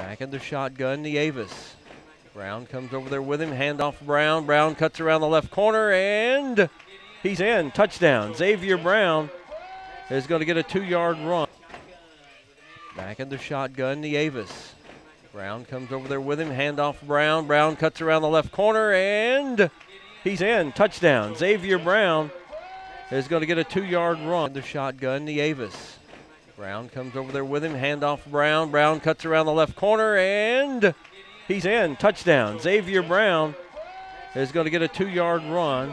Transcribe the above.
Back in the shotgun, Nieves. Brown comes over there with him, handoff Brown. Brown cuts around the left corner, and he's in. Touchdown. Xavier Brown is going to get a 2-yard run. Back in the shotgun, Nieves. Brown comes over there with him, handoff Brown. Brown cuts around the left corner, and he's in. Touchdown. Xavier Brown is going to get a 2-yard run. The shotgun, Nieves. Brown comes over there with him, handoff Brown. Brown cuts around the left corner, and he's in. Touchdown. Xavier Brown is going to get a 2-yard run.